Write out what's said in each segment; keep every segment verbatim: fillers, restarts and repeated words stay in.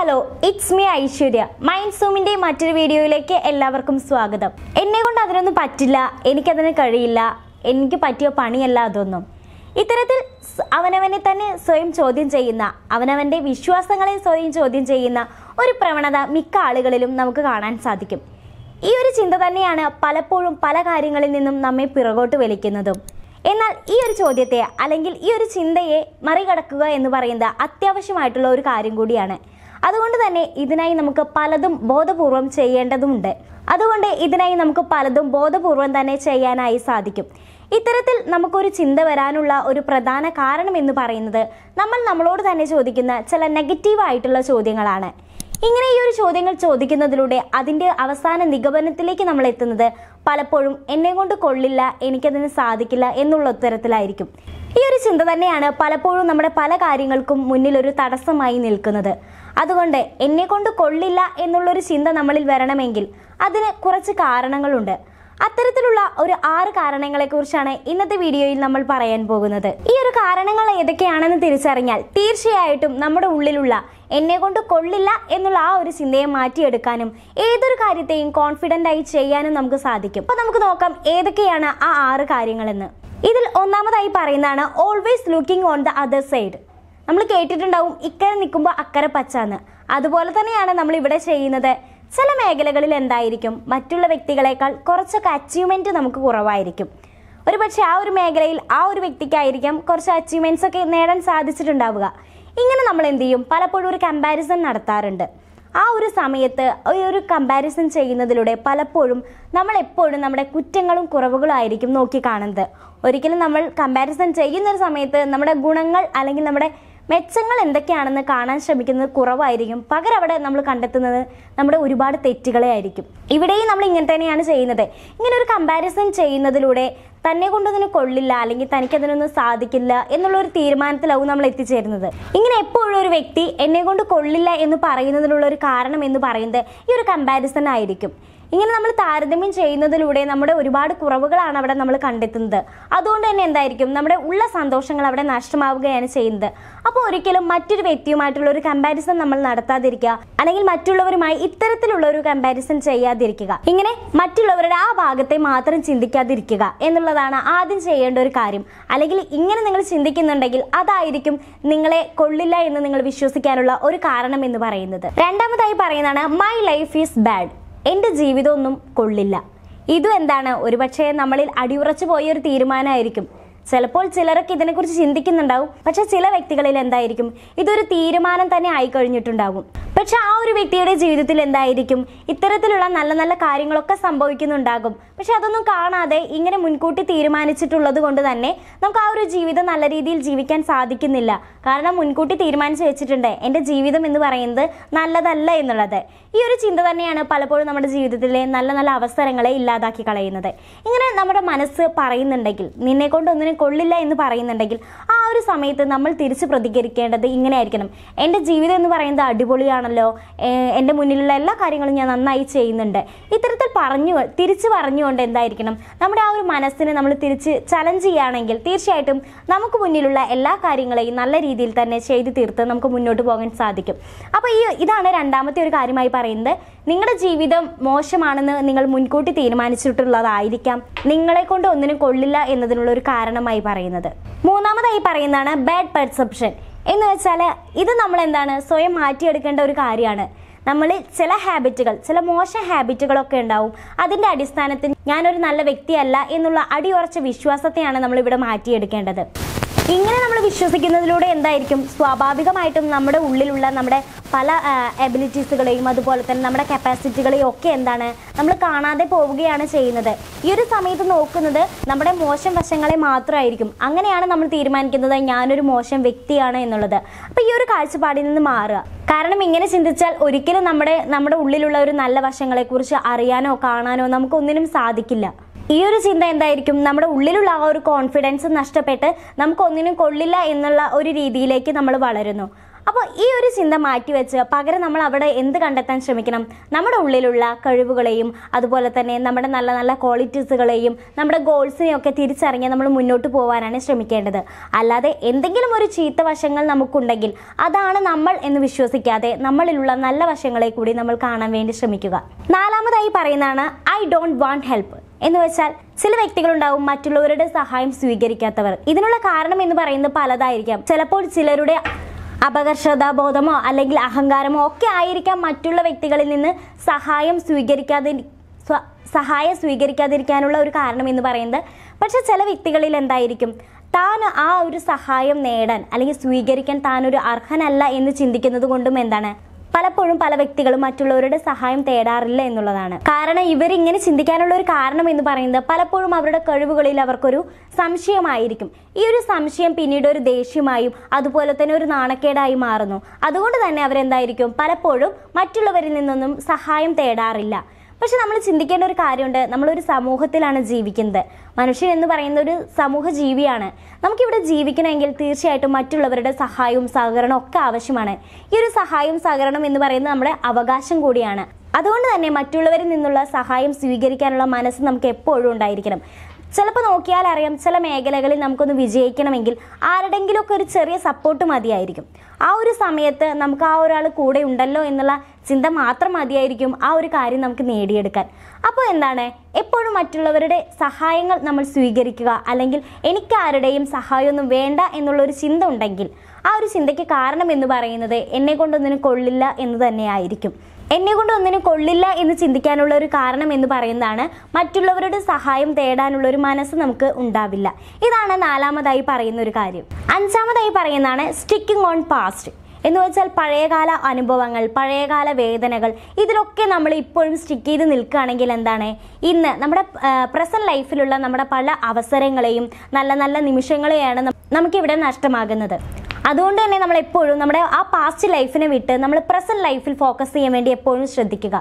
Hello it's me Aishwarya mind സൂമിൻ്റെ മറ്റൊരു വീഡിയോയിലേക്ക് എല്ലാവർക്കും സ്വാഗതം. എന്നെ കൊണ്ട് അതിനൊന്നും പറ്റില്ല, എനിക്കതിന് കഴിയില്ല, എനിക്ക് പറ്റിയ പണിയല്ല അതൊന്നും. ഇത്തരത്തിൽ അവനവനെ തന്നെ സ്വയം ചോദ്യം ചെയ്യുന്ന, അവനവൻ്റെ വിശ്വാസങ്ങളെ സ്വയം ചോദ്യം ചെയ്യുന്ന ഒരു പ്രവണത മിക്ക ആളുകളിലും നമുക്ക് കാണാൻ സാധിക്കും. ഈ ഒരു ചിന്ത തന്നെയാണ് പലപ്പോഴും പല കാര്യങ്ങളിൽ നിന്നും നമ്മെ പിറകോട്ട് വലിക്കുന്നതും. എന്നാൽ ഈ ഒരു ചോദ്യത്തെ അല്ലെങ്കിൽ ഈ ഒരു ചിന്തയെ മറികടക്കുക എന്ന് പറയുന്നത് അത്യാവശ്യമായിട്ടുള്ള ഒരു കാര്യം കൂടിയാണ്. അതുകൊണ്ട് തന്നെ ഇതിനായി നമുക്ക് പലതും ബോധപൂർവം ചെയ്യേണ്ടതുണ്ട്. അതുകൊണ്ട് ഇതിനായി നമുക്ക് പലതും ബോധപൂർവം തന്നെ ചെയ്യാനായി സാധിക്കും. ഇത്തരത്തിൽ നമുക്കൊരു ചിന്ത വരാനുള്ള ഒരു പ്രധാന കാരണം എന്ന് പറയുന്നത് നമ്മൾ നമ്മളോട് തന്നെ ചോദിക്കുന്ന ചില നെഗറ്റീവായിട്ടുള്ള ചോദ്യങ്ങളാണ്. ഇങ്ങനെ ഈ ഒരു ചോദ്യങ്ങൾ ചോദിക്കുന്നതിലൂടെ അതിൻ്റെ അവസാന നിഗമനത്തിലേക്ക് നമ്മൾ എത്തുന്നത് പലപ്പോഴും എന്നെ കൊണ്ട് കൊള്ളില്ല, എനിക്കതിന് സാധിക്കില്ല എന്നുള്ള ഉത്തരത്തിലായിരിക്കും. ഈ ഒരു ചിന്ത തന്നെയാണ് പലപ്പോഴും നമ്മുടെ പല കാര്യങ്ങൾക്കും മുന്നിലൊരു തടസ്സമായി നിൽക്കുന്നത്. അതുകൊണ്ട് എന്നെ കൊണ്ട് കൊള്ളില്ല എന്നുള്ളൊരു ചിന്ത നമ്മളിൽ വരണമെങ്കിൽ അതിന് കുറച്ച് കാരണങ്ങളുണ്ട്. അത്തരത്തിലുള്ള ഒരു ആറ് കാരണങ്ങളെക്കുറിച്ചാണ് ഇന്നത്തെ വീഡിയോയിൽ നമ്മൾ പറയാൻ പോകുന്നത്. ഈ ഒരു കാരണങ്ങൾ ഏതൊക്കെയാണെന്ന് തിരിച്ചറിഞ്ഞാൽ തീർച്ചയായിട്ടും നമ്മുടെ ഉള്ളിലുള്ള എന്നെ കൊണ്ട് കൊള്ളില്ല എന്നുള്ള ആ ഒരു ചിന്തയെ മാറ്റിയെടുക്കാനും ഏതൊരു കാര്യത്തെയും കോൺഫിഡൻ്റ് ആയി ചെയ്യാനും നമുക്ക് സാധിക്കും. അപ്പോൾ നമുക്ക് നോക്കാം ഏതൊക്കെയാണ് ആ ആറ് കാര്യങ്ങളെന്ന്. ഇതിൽ ഒന്നാമതായി പറയുന്നതാണ് always looking on the other side. നമ്മൾ കേട്ടിട്ടുണ്ടാവും ഇക്കരെ നിൽക്കുമ്പോൾ അക്കരെ പച്ചാന്ന്. അതുപോലെ തന്നെയാണ് നമ്മൾ ഇവിടെ ചെയ്യുന്നത്. ചില മേഖലകളിൽ എന്തായിരിക്കും മറ്റുള്ള വ്യക്തികളെക്കാൾ കുറച്ചൊക്കെ അച്ചീവ്മെൻറ്റ് നമുക്ക് കുറവായിരിക്കും. ഒരു പക്ഷേ ആ ഒരു മേഖലയിൽ ആ ഒരു വ്യക്തിക്കായിരിക്കാം കുറച്ച് അച്ചീവ്മെൻറ്റ്സൊക്കെ നേടാൻ സാധിച്ചിട്ടുണ്ടാവുക. ഇങ്ങനെ നമ്മൾ എന്ത് ചെയ്യും, പലപ്പോഴും ഒരു കമ്പാരിസൺ നടത്താറുണ്ട്. ആ ഒരു സമയത്ത് ഒരു കമ്പാരിസൺ ചെയ്യുന്നതിലൂടെ പലപ്പോഴും നമ്മളെപ്പോഴും നമ്മുടെ കുറ്റങ്ങളും കുറവുകളും ആയിരിക്കും നോക്കി കാണുന്നത്. ഒരിക്കലും നമ്മൾ കമ്പാരിസൺ ചെയ്യുന്നൊരു സമയത്ത് നമ്മുടെ ഗുണങ്ങൾ അല്ലെങ്കിൽ നമ്മുടെ മെച്ചങ്ങൾ എന്തൊക്കെയാണെന്ന് കാണാൻ ശ്രമിക്കുന്നത് കുറവായിരിക്കും. പകരം അവിടെ നമ്മൾ കണ്ടെത്തുന്നത് നമ്മുടെ ഒരുപാട് തെറ്റുകളെ ആയിരിക്കും. ഇവിടെയും നമ്മൾ ഇങ്ങനെ തന്നെയാണ് ചെയ്യുന്നത്. ഇങ്ങനെ ഒരു കമ്പാരിസൺ ചെയ്യുന്നതിലൂടെ തന്നെ കൊണ്ടതിന് കൊള്ളില്ല അല്ലെങ്കിൽ തനിക്കതിനൊന്നും സാധിക്കില്ല എന്നുള്ളൊരു തീരുമാനത്തിലാവും നമ്മൾ എത്തിച്ചേരുന്നത്. ഇങ്ങനെ എപ്പോഴും ഒരു വ്യക്തി എന്നെ കൊണ്ട് കൊള്ളില്ല എന്ന് പറയുന്നതിനുള്ള ഒരു കാരണം എന്ന് പറയുന്നത് ഈ ഒരു കമ്പാരിസൺ ആയിരിക്കും. ഇങ്ങനെ നമ്മൾ താരതമ്യം ചെയ്യുന്നതിലൂടെ നമ്മുടെ ഒരുപാട് കുറവുകളാണ് അവിടെ നമ്മൾ കണ്ടെത്തുന്നത്. അതുകൊണ്ട് തന്നെ എന്തായിരിക്കും നമ്മുടെ ഉള്ള സന്തോഷങ്ങൾ അവിടെ നഷ്ടമാവുകയാണ് ചെയ്യുന്നത്. അപ്പോൾ ഒരിക്കലും മറ്റൊരു വ്യക്തിയുമായിട്ടുള്ള ഒരു കമ്പാരിസൺ നമ്മൾ നടത്താതിരിക്കുക, അല്ലെങ്കിൽ മറ്റുള്ളവരുമായി ഇത്തരത്തിലുള്ള ഒരു കമ്പാരിസൺ ചെയ്യാതിരിക്കുക, ഇങ്ങനെ മറ്റുള്ളവരുടെ ആ ഭാഗത്തെ മാത്രം ചിന്തിക്കാതിരിക്കുക എന്നുള്ളതാണ് ആദ്യം ചെയ്യേണ്ട ഒരു കാര്യം. അല്ലെങ്കിൽ ഇങ്ങനെ നിങ്ങൾ ചിന്തിക്കുന്നുണ്ടെങ്കിൽ അതായിരിക്കും നിങ്ങളെ കൊള്ളില്ല എന്ന് നിങ്ങൾ വിശ്വസിക്കാനുള്ള ഒരു കാരണം എന്ന് പറയുന്നത്. രണ്ടാമതായി പറയുന്നതാണ് മൈ ലൈഫ് ഈസ് ബാഡ്. എൻ്റെ ജീവിതമൊന്നും കൊള്ളില്ല. ഇതും എന്താണ്, ഒരുപക്ഷെ നമ്മളിൽ അടിയുറച്ചു പോയൊരു തീരുമാനമായിരിക്കും. ചിലപ്പോൾ ചിലരൊക്കെ ഇതിനെക്കുറിച്ച് ചിന്തിക്കുന്നുണ്ടാവും. പക്ഷെ ചില വ്യക്തികളിൽ എന്തായിരിക്കും ഇതൊരു തീരുമാനം തന്നെ ആയിക്കഴിഞ്ഞിട്ടുണ്ടാകും. പക്ഷെ ആ ഒരു വ്യക്തിയുടെ ജീവിതത്തിൽ എന്തായിരിക്കും ഇത്തരത്തിലുള്ള നല്ല നല്ല കാര്യങ്ങളൊക്കെ സംഭവിക്കുന്നുണ്ടാകും. പക്ഷെ അതൊന്നും കാണാതെ ഇങ്ങനെ മുൻകൂട്ടി തീരുമാനിച്ചിട്ടുള്ളത് കൊണ്ട് തന്നെ നമുക്ക് ആ ഒരു ജീവിതം നല്ല രീതിയിൽ ജീവിക്കാൻ സാധിക്കുന്നില്ല. കാരണം മുൻകൂട്ടി തീരുമാനിച്ച് വെച്ചിട്ടുണ്ട് എൻ്റെ ജീവിതം എന്ന് പറയുന്നത് നല്ലതല്ല എന്നുള്ളത്. ഈ ഒരു ചിന്ത തന്നെയാണ് പലപ്പോഴും നമ്മുടെ ജീവിതത്തിലെ നല്ല നല്ല അവസരങ്ങളെ ഇല്ലാതാക്കി കളയുന്നത്. ഇങ്ങനെ നമ്മുടെ മനസ്സ് പറയുന്നുണ്ടെങ്കിൽ, നിന്നെ കൊണ്ടൊന്നിനും കൊള്ളില്ല എന്ന് പറയുന്നുണ്ടെങ്കിൽ, ആ ഒരു സമയത്ത് നമ്മൾ തിരിച്ച് പ്രതികരിക്കേണ്ടത് ഇങ്ങനെയായിരിക്കണം: എൻ്റെ ജീവിതം എന്ന് പറയുന്നത് അടിപൊളിയാണ്, എൻ്റെ മുന്നിലുള്ള എല്ലാ കാര്യങ്ങളും ഞാൻ നന്നായി ചെയ്യുന്നുണ്ട്. ഇത്തരത്തിൽ പറഞ്ഞു തിരിച്ചു പറഞ്ഞുകൊണ്ട് എന്തായിരിക്കണം നമ്മുടെ ആ ഒരു മനസ്സിനെ നമ്മൾ തിരിച്ച് ചലഞ്ച് ചെയ്യുകയാണെങ്കിൽ തീർച്ചയായിട്ടും നമുക്ക് മുന്നിലുള്ള എല്ലാ കാര്യങ്ങളെയും നല്ല രീതിയിൽ തന്നെ ചെയ്തു തീർത്ത് നമുക്ക് മുന്നോട്ട് പോകാൻ സാധിക്കും. അപ്പോൾ ഈ ഇതാണ് രണ്ടാമത്തെ ഒരു കാര്യമായി പറയുന്നത്. നിങ്ങളുടെ ജീവിതം മോശമാണെന്ന് നിങ്ങൾ മുൻകൂട്ടി തീരുമാനിച്ചിട്ടുള്ളതായിരിക്കാം നിങ്ങളെ കൊണ്ട് ഒന്നിനും കൊള്ളില്ല എന്നതിനുള്ള ഒരു കാരണമായി പറയുന്നത്. മൂന്നാമതായി പറയുന്നതാണ് ബാഡ് പെർസെപ്ഷൻ. എന്ന് വെച്ചാൽ ഇത് നമ്മൾ എന്താണ് സ്വയം മാറ്റിയെടുക്കേണ്ട ഒരു കാര്യമാണ്. നമ്മൾ ചില ഹാബിറ്റുകൾ, ചില മോശം ഹാബിറ്റുകളൊക്കെ ഉണ്ടാവും. അതിൻ്റെ അടിസ്ഥാനത്തിൽ ഞാനൊരു നല്ല വ്യക്തിയല്ല എന്നുള്ള അടിയുറച്ച വിശ്വാസത്തെയാണ് നമ്മളിവിടെ മാറ്റിയെടുക്കേണ്ടത്. ഇങ്ങനെ നമ്മൾ വിശ്വസിക്കുന്നതിലൂടെ എന്തായിരിക്കും സ്വാഭാവികമായിട്ടും നമ്മുടെ ഉള്ളിലുള്ള നമ്മുടെ പല എബിലിറ്റീസുകളെയും അതുപോലെ തന്നെ നമ്മുടെ കപ്പാസിറ്റികളെയും ഒക്കെ എന്താണ് നമ്മൾ കാണാതെ പോവുകയാണ് ചെയ്യുന്നത്. ഈ ഒരു സമയത്ത് നോക്കുന്നത് നമ്മുടെ മോശം വശങ്ങളെ മാത്രമായിരിക്കും. അങ്ങനെയാണ് നമ്മൾ തീരുമാനിക്കുന്നത് ഞാനൊരു മോശം വ്യക്തിയാണ് എന്നുള്ളത്. അപ്പോൾ ഈ ഒരു കാഴ്ചപ്പാടിൽ നിന്ന് മാറുക. കാരണം ഇങ്ങനെ ചിന്തിച്ചാൽ ഒരിക്കലും നമ്മുടെ നമ്മുടെ ഉള്ളിലുള്ള ഒരു നല്ല വശങ്ങളെക്കുറിച്ച് അറിയാനോ കാണാനോ നമുക്കൊന്നിനും സാധിക്കില്ല. ഈ ഒരു ചിന്ത എന്തായിരിക്കും നമ്മുടെ ഉള്ളിലുള്ള ആ ഒരു കോൺഫിഡൻസ് നഷ്ടപ്പെട്ട് നമുക്കൊന്നിനും കൊള്ളില്ല എന്നുള്ള ഒരു രീതിയിലേക്ക് നമ്മൾ വളരുന്നു. അപ്പോൾ ഈ ഒരു ചിന്ത മാറ്റി വെച്ച് പകരം നമ്മൾ അവിടെ എന്ത് കണ്ടെത്താൻ ശ്രമിക്കണം? നമ്മുടെ ഉള്ളിലുള്ള കഴിവുകളെയും അതുപോലെ തന്നെ നമ്മുടെ നല്ല നല്ല ക്വാളിറ്റീസുകളെയും നമ്മുടെ ഗോൾസിനെയൊക്കെ തിരിച്ചറിഞ്ഞ് നമ്മൾ മുന്നോട്ട് പോകാനാണ് ശ്രമിക്കേണ്ടത്. അല്ലാതെ എന്തെങ്കിലും ഒരു ചീത്ത വശങ്ങൾ നമുക്കുണ്ടെങ്കിൽ അതാണ് നമ്മൾ എന്ന് വിശ്വസിക്കാതെ നമ്മളിലുള്ള നല്ല വശങ്ങളെ കൂടി നമ്മൾ കാണാൻ വേണ്ടി ശ്രമിക്കുക. നാലാമതായി പറയുന്നതാണ് ഐ ഡോണ്ട് വാണ്ട് ഹെൽപ്പ് എന്ന് വെച്ചാൽ ചില വ്യക്തികളുണ്ടാവും മറ്റുള്ളവരുടെ സഹായം സ്വീകരിക്കാത്തവർ. ഇതിനുള്ള കാരണം എന്ന് പറയുന്നത് പലതായിരിക്കാം. ചിലപ്പോൾ ചിലരുടെ അപകർഷതാബോധമോ അല്ലെങ്കിൽ അഹങ്കാരമോ ഒക്കെ ആയിരിക്കാം മറ്റുള്ള വ്യക്തികളിൽ നിന്ന് സഹായം സ്വീകരിക്കാതി സഹായം സ്വീകരിക്കാതിരിക്കാനുള്ള ഒരു കാരണം എന്ന് പറയുന്നത്. പക്ഷെ ചില വ്യക്തികളിൽ എന്തായിരിക്കും, താൻ ആ ഒരു സഹായം നേടാൻ അല്ലെങ്കിൽ സ്വീകരിക്കാൻ താനൊരു അർഹനല്ല എന്ന് ചിന്തിക്കുന്നത് കൊണ്ടും എന്താണ് പലപ്പോഴും പല വ്യക്തികളും മറ്റുള്ളവരുടെ സഹായം തേടാറില്ല എന്നുള്ളതാണ്. കാരണം ഇവരിങ്ങനെ ചിന്തിക്കാനുള്ള ഒരു കാരണം എന്ന് പറയുന്നത് പലപ്പോഴും അവരുടെ കഴിവുകളിൽ അവർക്കൊരു സംശയമായിരിക്കും. ഈ ഒരു സംശയം പിന്നീട് ഒരു ദേഷ്യമായും അതുപോലെ തന്നെ ഒരു നാണക്കേടായി മാറുന്നു. അതുകൊണ്ട് തന്നെ അവരെന്തായിരിക്കും പലപ്പോഴും മറ്റുള്ളവരിൽ നിന്നൊന്നും സഹായം തേടാറില്ല. പക്ഷെ നമ്മൾ ചിന്തിക്കേണ്ട ഒരു കാര്യമുണ്ട്, നമ്മളൊരു സമൂഹത്തിലാണ് ജീവിക്കുന്നത്. മനുഷ്യൻ എന്ന് പറയുന്ന ഒരു സമൂഹ ജീവിയാണ്. നമുക്കിവിടെ ജീവിക്കണമെങ്കിൽ തീർച്ചയായിട്ടും മറ്റുള്ളവരുടെ സഹായവും സഹകരണവും ഒക്കെ ആവശ്യമാണ്. ഈ ഒരു സഹായവും സഹകരണം എന്ന് പറയുന്നത് നമ്മുടെ അവകാശം കൂടിയാണ്. അതുകൊണ്ട് തന്നെ മറ്റുള്ളവരിൽ നിന്നുള്ള സഹായം സ്വീകരിക്കാനുള്ള മനസ്സ് നമുക്ക് എപ്പോഴും ഉണ്ടായിരിക്കണം. ചിലപ്പോൾ നോക്കിയാൽ അറിയാം, ചില മേഖലകളിൽ നമുക്കൊന്ന് വിജയിക്കണമെങ്കിൽ ആരുടെങ്കിലുമൊക്കെ ഒരു ചെറിയ സപ്പോർട്ട് മതിയായിരിക്കും. ആ ഒരു സമയത്ത് നമുക്ക് ആ ഒരാൾ കൂടെ ഉണ്ടല്ലോ എന്നുള്ള ചിന്ത മാത്രം മതിയായിരിക്കും ആ ഒരു കാര്യം നമുക്ക് നേടിയെടുക്കാൻ. അപ്പോൾ എന്താണ്, എപ്പോഴും മറ്റുള്ളവരുടെ സഹായങ്ങൾ നമ്മൾ സ്വീകരിക്കുക. അല്ലെങ്കിൽ എനിക്ക് ആരുടെയും സഹായമൊന്നും വേണ്ട എന്നുള്ളൊരു ചിന്ത ഉണ്ടെങ്കിൽ ആ ഒരു ചിന്തയ്ക്ക് കാരണം എന്ന് പറയുന്നത് എന്നെ കൊണ്ടൊന്നിനും കൊള്ളില്ല എന്ന് തന്നെയായിരിക്കും. എന്നെ കൊണ്ട് ഒന്നിനും കൊള്ളില്ല എന്ന് ചിന്തിക്കാനുള്ള ഒരു കാരണം എന്ന് പറയുന്നതാണ് മറ്റുള്ളവരുടെ സഹായം തേടാനുള്ള ഒരു മനസ്സ് നമുക്ക് ഉണ്ടാവില്ല. ഇതാണ് നാലാമതായി പറയുന്ന ഒരു കാര്യം. അഞ്ചാമതായി പറയുന്നതാണ് സ്റ്റിക്കിംഗ് ഓൺ പാസ്റ്റ് എന്ന് വെച്ചാൽ പഴയകാല അനുഭവങ്ങൾ, പഴയകാല വേദനകൾ, ഇതിലൊക്കെ നമ്മൾ ഇപ്പോഴും സ്റ്റിക്ക് ചെയ്ത് നിൽക്കുകയാണെങ്കിൽ എന്താണ്, ഇന്ന് നമ്മുടെ പ്രസൻറ്റ് ലൈഫിലുള്ള നമ്മുടെ പല അവസരങ്ങളെയും നല്ല നല്ല നിമിഷങ്ങളെയാണ് നമുക്കിവിടെ നഷ്ടമാകുന്നത്. അതുകൊണ്ട് തന്നെ നമ്മൾ എപ്പോഴും നമ്മുടെ ആ പാസ്റ്റ് ലൈഫിനെ വിട്ട് നമ്മൾ പ്രസൻറ്റ് ലൈഫിൽ ഫോക്കസ് ചെയ്യാൻ വേണ്ടി എപ്പോഴും ശ്രദ്ധിക്കുക.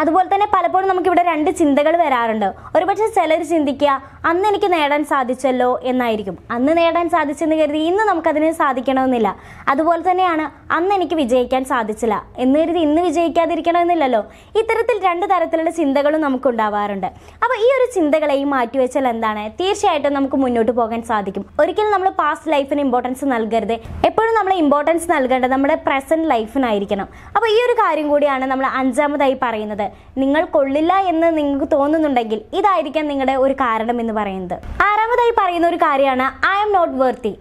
അതുപോലെ തന്നെ പലപ്പോഴും നമുക്കിവിടെ രണ്ട് ചിന്തകൾ വരാറുണ്ട്. ഒരുപക്ഷെ ചിലർ ചിന്തിക്കുക, അന്ന് എനിക്ക് നേടാൻ സാധിച്ചല്ലോ എന്നായിരിക്കും. അന്ന് നേടാൻ സാധിച്ചെന്ന് കരുതി ഇന്ന് നമുക്കതിന് സാധിക്കണമെന്നില്ല. അതുപോലെ തന്നെയാണ് അന്ന് എനിക്ക് വിജയിക്കാൻ സാധിച്ചില്ല എന്ന് കരുതി ഇന്ന് വിജയിക്കാതിരിക്കണമെന്നില്ലല്ലോ. ഇത്തരത്തിൽ രണ്ട് തരത്തിലുള്ള ചിന്തകളും നമുക്കുണ്ടാവാറുണ്ട്. അപ്പോൾ ഈ ഒരു ചിന്തകളെയും മാറ്റിവെച്ചാൽ എന്താണ്, തീർച്ചയായിട്ടും നമുക്ക് മുന്നോട്ട് പോകാൻ സാധിക്കും. ഒരിക്കലും നമ്മൾ പാസ്റ്റ് ലൈഫിന് ഇമ്പോർട്ടൻസ് നൽകരുത്. എപ്പോഴും നമ്മൾ ഇമ്പോർട്ടൻസ് നൽകേണ്ടത് നമ്മുടെ പ്രസൻറ്റ് ലൈഫിനായിരിക്കണം. അപ്പോൾ ഈ ഒരു കാര്യം കൂടിയാണ് നമ്മൾ അഞ്ചാമതായി പറയുന്നത്. നിങ്ങൾ കൊള്ളില്ല എന്ന് നിങ്ങൾക്ക് തോന്നുന്നുണ്ടെങ്കിൽ ഇതായിരിക്കാം നിങ്ങളുടെ ഒരു കാരണം എന്ന് പറയുന്നത്. ആറാമതായി പറയുന്ന ഒരു കാര്യമാണ് ഐ ആം നോട്ട് വർത്തി.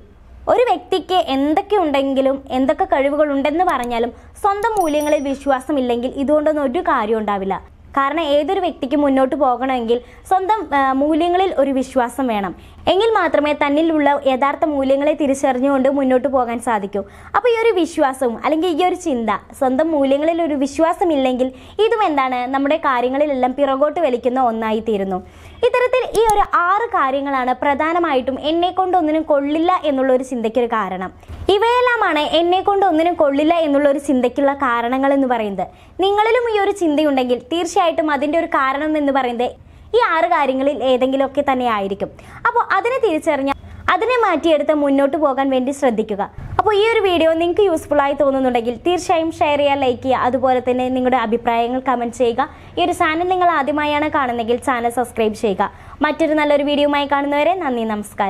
ഒരു വ്യക്തിക്ക് എന്തൊക്കെ ഉണ്ടെങ്കിലും എന്തൊക്കെ കഴിവുകൾ ഉണ്ടെന്ന് പറഞ്ഞാലും സ്വന്തം മൂല്യങ്ങളിൽ വിശ്വാസമില്ലെങ്കിൽ ഇതുകൊണ്ടൊന്നും ഒരു കാര്യം ഉണ്ടാവില്ല. കാരണം ഏതൊരു വ്യക്തിക്ക് മുന്നോട്ട് പോകണമെങ്കിൽ സ്വന്തം മൂല്യങ്ങളിൽ ഒരു വിശ്വാസം വേണം. എങ്കിൽ മാത്രമേ തന്നിലുള്ള യഥാർത്ഥ മൂല്യങ്ങളെ തിരിച്ചറിഞ്ഞുകൊണ്ട് മുന്നോട്ട് പോകാൻ സാധിക്കൂ. അപ്പോൾ ഈ ഒരു വിശ്വാസവും അല്ലെങ്കിൽ ഈ ഒരു ചിന്ത, സ്വന്തം മൂല്യങ്ങളിൽ ഒരു വിശ്വാസം ഇല്ലെങ്കിൽ ഇതും എന്താണ്, നമ്മുടെ കാര്യങ്ങളിലെല്ലാം പിറകോട്ട് വലിക്കുന്ന ഒന്നായി തീരുന്നു. ഇത്തരത്തിൽ ഈ ഒരു ആറ് കാര്യങ്ങളാണ് പ്രധാനമായിട്ടും എന്നെ കൊണ്ടൊന്നിനും കൊള്ളില്ല എന്നുള്ളൊരു ചിന്തയ്ക്കൊരു കാരണം. ഇവയെല്ലാമാണ് എന്നെ കൊണ്ട് ഒന്നിനും കൊള്ളില്ല എന്നുള്ളൊരു ചിന്തയ്ക്കുള്ള കാരണങ്ങൾ എന്ന് പറയുന്നത്. നിങ്ങളിലും ഈ ഒരു ചിന്തയുണ്ടെങ്കിൽ തീർച്ചയായിട്ടും അതിൻ്റെ ഒരു കാരണം എന്ന് പറയുന്നത് ഈ ആറ് കാര്യങ്ങളിൽ ഏതെങ്കിലുമൊക്കെ തന്നെ ആയിരിക്കും. അപ്പോൾ അതിനെ തിരിച്ചറിഞ്ഞ് അതിനെ മാറ്റിയെടുത്ത് മുന്നോട്ട് പോകാൻ വേണ്ടി ശ്രദ്ധിക്കുക. അപ്പോൾ ഈ ഒരു വീഡിയോ നിങ്ങൾക്ക് യൂസ്ഫുൾ ആയി തോന്നുന്നുണ്ടെങ്കിൽ തീർച്ചയായും ഷെയർ ചെയ്യുക, ലൈക്ക് ചെയ്യുക. അതുപോലെ തന്നെ നിങ്ങളുടെ അഭിപ്രായങ്ങൾ കമൻറ്റ് ചെയ്യുക. ഈ ഒരു ചാനൽ നിങ്ങൾ ആദ്യമായാണ് കാണുന്നതെങ്കിൽ ചാനൽ സബ്സ്ക്രൈബ് ചെയ്യുക. മറ്റൊരു നല്ലൊരു വീഡിയോയുമായി കാണുന്നവരെ നന്ദി, നമസ്കാരം.